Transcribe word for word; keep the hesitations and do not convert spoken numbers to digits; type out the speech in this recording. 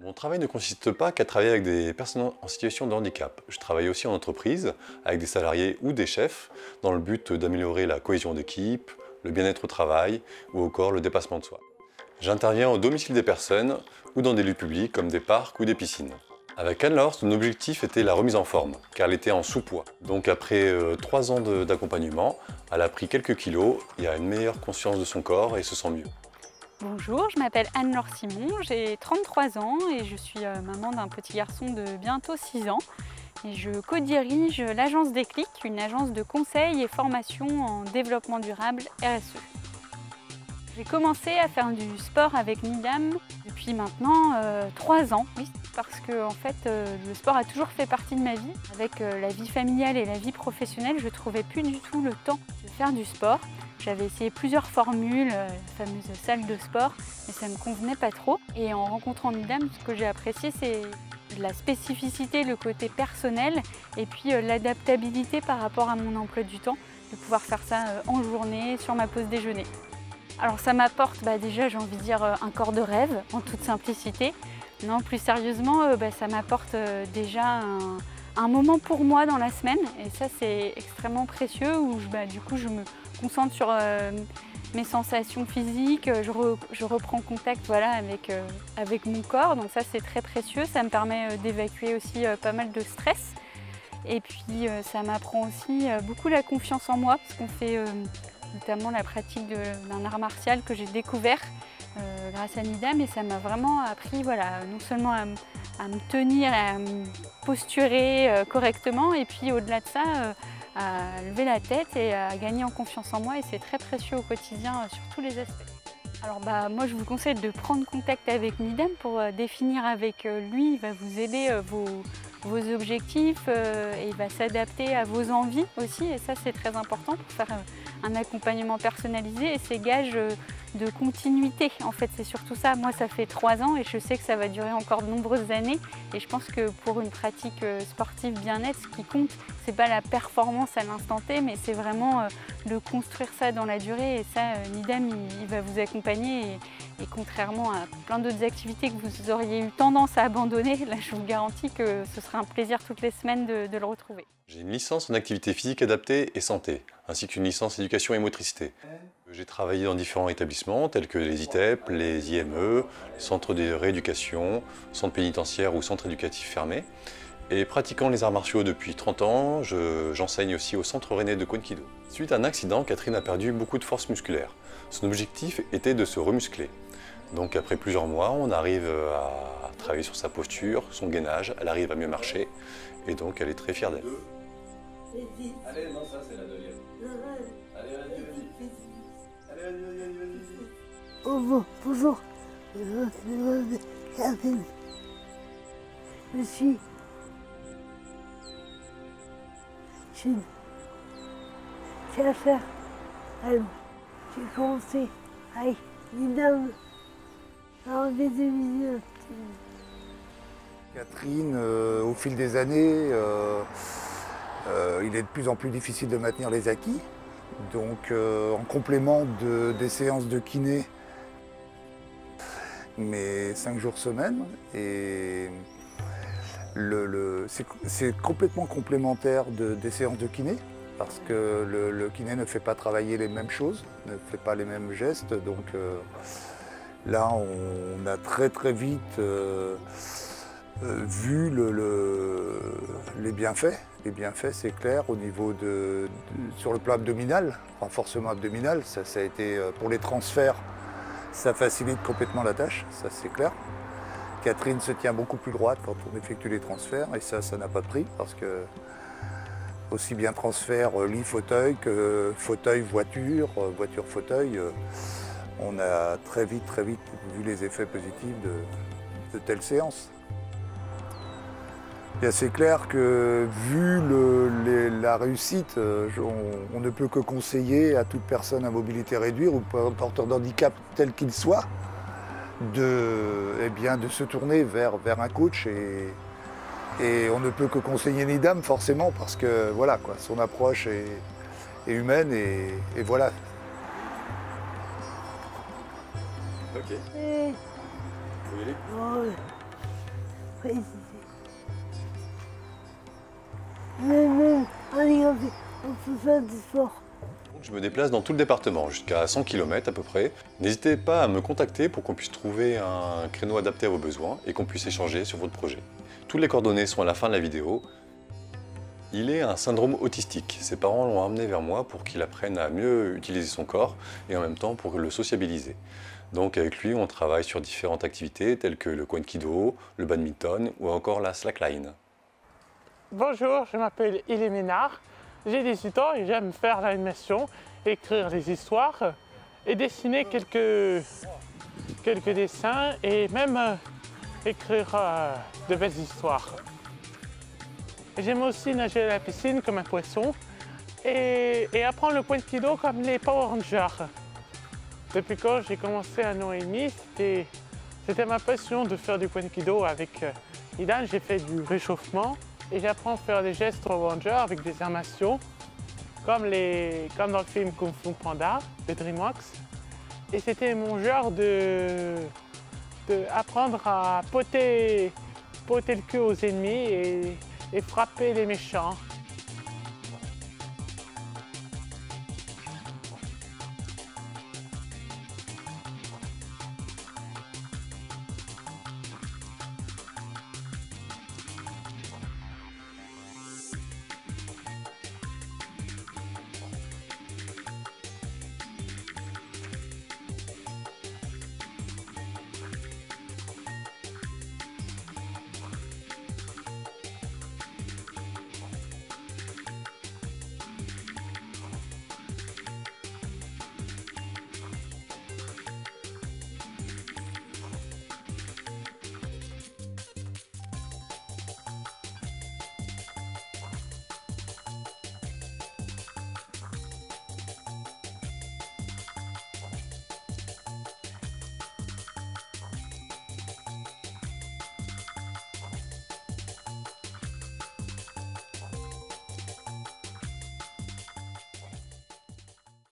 Mon travail ne consiste pas qu'à travailler avec des personnes en situation de handicap. Je travaille aussi en entreprise, avec des salariés ou des chefs, dans le but d'améliorer la cohésion d'équipe, le bien-être au travail ou encore le dépassement de soi. J'interviens au domicile des personnes ou dans des lieux publics comme des parcs ou des piscines. Avec Anne-Laure, son objectif était la remise en forme, car elle était en sous-poids. Donc après euh, trois ans d'accompagnement, elle a pris quelques kilos et a une meilleure conscience de son corps et se sent mieux. Bonjour, je m'appelle Anne-Laure Simon, j'ai trente-trois ans et je suis euh, maman d'un petit garçon de bientôt six ans. Et je co-dirige l'agence Déclic, une agence de conseil et formation en développement durable R S E. J'ai commencé à faire du sport avec Nidam depuis maintenant euh, trois ans, oui, parce que en fait, euh, le sport a toujours fait partie de ma vie. Avec euh, la vie familiale et la vie professionnelle, je ne trouvais plus du tout le temps de faire du sport. J'avais essayé plusieurs formules, euh, la fameuse salle de sport, mais ça ne me convenait pas trop. Et en rencontrant Nidam, ce que j'ai apprécié, c'est la spécificité, le côté personnel et puis euh, l'adaptabilité par rapport à mon emploi du temps, de pouvoir faire ça euh, en journée, sur ma pause déjeuner. Alors ça m'apporte bah déjà, j'ai envie de dire, un corps de rêve, en toute simplicité. Non, plus sérieusement, bah ça m'apporte déjà un, un moment pour moi dans la semaine. Et ça, c'est extrêmement précieux, où je, bah, du coup, je me concentre sur euh, mes sensations physiques, je, re, je reprends contact voilà, avec, euh, avec mon corps. Donc ça, c'est très précieux. Ça me permet d'évacuer aussi euh, pas mal de stress. Et puis, euh, ça m'apprend aussi euh, beaucoup la confiance en moi, parce qu'on fait... Euh, notamment la pratique d'un art martial que j'ai découvert euh, grâce à Nidam, et ça m'a vraiment appris voilà, non seulement à, à me tenir, à me posturer euh, correctement, et puis au-delà de ça, euh, à lever la tête et à gagner en confiance en moi, et c'est très précieux au quotidien euh, sur tous les aspects. Alors bah, moi je vous conseille de prendre contact avec Nidam pour euh, définir avec euh, lui, il va vous aider euh, vos, vos objectifs euh, et il va s'adapter à vos envies aussi, et ça c'est très important pour faire euh, un accompagnement personnalisé, et ces gages de continuité. En fait, c'est surtout ça. Moi, ça fait trois ans et je sais que ça va durer encore de nombreuses années. Et je pense que pour une pratique sportive bien-être, ce qui compte, c'est pas la performance à l'instant T, mais c'est vraiment de construire ça dans la durée. Et ça, Nidam, il va vous accompagner. Et contrairement à plein d'autres activités que vous auriez eu tendance à abandonner, là, je vous garantis que ce sera un plaisir toutes les semaines de, de le retrouver. J'ai une licence en activité physique adaptée et santé, ainsi qu'une licence éducation et motricité. J'ai travaillé dans différents établissements tels que les I T E P, les I M E, les centres de rééducation, centres pénitentiaires ou centres éducatifs fermés. Et pratiquant les arts martiaux depuis trente ans, j'enseigne je, aussi au centre rennais de Qwan ki do. Suite à un accident, Catherine a perdu beaucoup de force musculaire. Son objectif était de se remuscler. Donc après plusieurs mois, on arrive à travailler sur sa posture, son gainage, elle arrive à mieux marcher et donc elle est très fière d'elle. Allez, non, ça c'est la deuxième. Allez, vas-y, vas-y. Allez, vas-y, vas-y, vas-y. Bonjour, bonjour. Je suis... Je suis... chercheur. J'ai commencé avec Nidam. Catherine, euh, au fil des années, euh, euh, il est de plus en plus difficile de maintenir les acquis. Donc euh, en complément de, des séances de kiné, mais cinq jours semaine, et le, le, c'est complètement complémentaire de, des séances de kiné, parce que le, le kiné ne fait pas travailler les mêmes choses, ne fait pas les mêmes gestes. Donc euh, là, on a très très vite euh, euh, vu le, le, les bienfaits. Les bienfaits, c'est clair, au niveau de, de sur le plan abdominal, renforcement abdominal, ça, ça a été pour les transferts, ça facilite complètement la tâche, ça c'est clair. Catherine se tient beaucoup plus droite quand on effectue les transferts, et ça, ça n'a pas de prix, parce que aussi bien transfert lit fauteuil que fauteuil voiture, voiture fauteuil. Euh, On a très vite, très vite vu les effets positifs de, de telles séances. C'est clair que vu le, les, la réussite, on, on ne peut que conseiller à toute personne à mobilité réduite ou porteur d'handicap tel qu'il soit, de, eh bien, de se tourner vers, vers un coach. Et, et on ne peut que conseiller Nidam forcément, parce que voilà, quoi, son approche est, est humaine et, et voilà. Ok. Vous voulez ? préciser. Même en handicapé, on peut faire du sport. Je me déplace dans tout le département, jusqu'à cent kilomètres à peu près. N'hésitez pas à me contacter pour qu'on puisse trouver un créneau adapté à vos besoins et qu'on puisse échanger sur votre projet. Toutes les coordonnées sont à la fin de la vidéo. Il est un syndrome autistique. Ses parents l'ont amené vers moi pour qu'il apprenne à mieux utiliser son corps et en même temps pour le sociabiliser. Donc avec lui, on travaille sur différentes activités telles que le Qwan ki do, le badminton ou encore la slackline. Bonjour, je m'appelle Ilé Ménard. J'ai dix-huit ans et j'aime faire l'animation, écrire des histoires et dessiner quelques, quelques dessins et même euh, écrire euh, de belles histoires. J'aime aussi nager à la piscine comme un poisson et, et apprendre le Qwan ki do comme les Power Rangers. Depuis quand j'ai commencé à Noémie, c'était ma passion de faire du Qwan ki do. Avec Nidam, euh, j'ai fait du réchauffement. Et j'apprends à faire des gestes Power Rangers avec des armations, comme, les, comme dans le film Kung Fu Panda de DreamWorks. Et c'était mon genre de, de apprendre à poter, poter le cul aux ennemis et, et frapper les méchants.